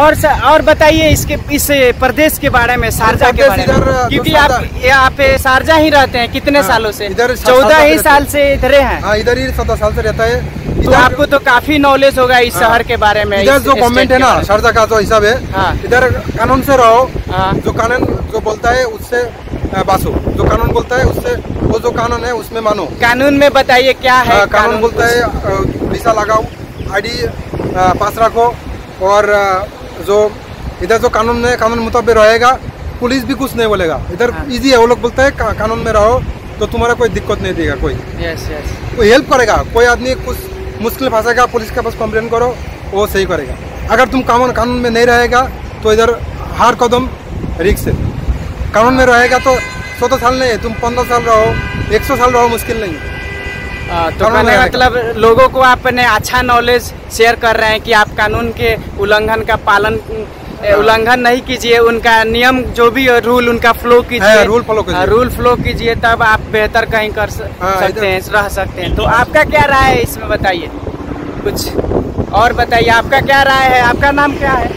और बताइए इसके इस प्रदेश के बारे में, शारजा के बारे में, क्योंकि आप यहाँ पे शारजा ही रहते हैं कितने सालों से? इधर 14 ही साल से इधर हैं, इधर ही 14 साल से रहता है। तो आपको तो काफी नॉलेज होगा इस शहर के बारे में। इधर जो गवर्नमेंट है ना, शारजा का जो हिसाब है, इधर कानून से रहो, जो कानून जो बोलता है उससे बासो, जो कानून बोलता है उससे, वो जो कानून है उसमें मानो। कानून में बताइए क्या है? कानून बोलता है वीसा लगाओ, आईडी पास रखो, और जो इधर जो कानून है कानून मुताबिक रहेगा, पुलिस भी कुछ नहीं बोलेगा। इधर इजी है, वो लोग बोलते हैं कानून में रहो तो तुम्हारा कोई दिक्कत नहीं देगा कोई। यस वो हेल्प करेगा। कोई आदमी कुछ मुश्किल फंसेगा, पुलिस के पास कंप्लेन करो, वो सही करेगा। अगर तुम कानून में नहीं रहेगा तो इधर हर कदम रिक्स है। कानून में रहेगा तो 100 साल नहीं है, तुम 15 साल रहो, 100 साल रहो, मुश्किल नहीं है। तो मतलब लोगों को आपने अच्छा नॉलेज शेयर कर रहे हैं कि आप कानून के उल्लंघन का पालन उल्लंघन नहीं कीजिए, उनका नियम जो भी रूल उनका फ्लो कीजिए, रूल फ्लो कीजिए, तब आप बेहतर कहीं कर सकते हैं, रह सकते हैं। तो आपका क्या राय है इसमें बताइए, कुछ और बताइए, आपका क्या राय है? आपका नाम क्या है?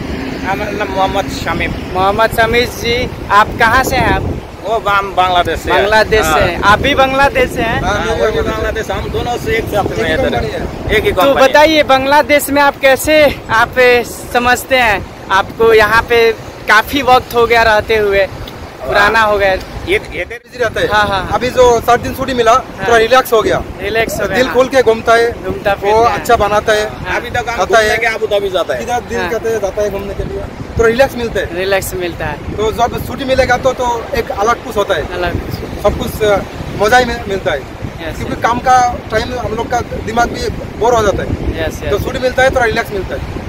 मोहम्मद शमीम। मोहम्मद शमीम जी, आप कहाँ से हैं? आप वो बांग्लादेश से। बांग्लादेश से? आप भी बांग्लादेश से हैं? बांग्लादेश, हम दोनों से एक साथ में एक ही। तो बताइए बांग्लादेश में आप कैसे आप समझते हैं? आपको यहाँ पे काफी वक्त हो गया रहते हुए, पुराना हो गया, रहता है। हाँ हाँ। अभी जो 7 दिन छुट्टी मिला, थोड़ा हाँ। रिलैक्स हो गया, दिल खोल के घूमता है, वो अच्छा बनाता है। अभी तक आता है कि अबू धाबी जाता है, दिल कहते हैं जाता है घूमने के लिए, तो रिलैक्स मिलता है, तो जब छुट्टी मिलेगा तो एक अलग कुछ होता है, सब कुछ मजा ही मिलता है। क्योंकि काम का टाइम हम लोग का दिमाग भी बोर हो जाता है, तो छुट्टी मिलता है, थोड़ा रिलैक्स मिलता है।